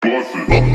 Bosses.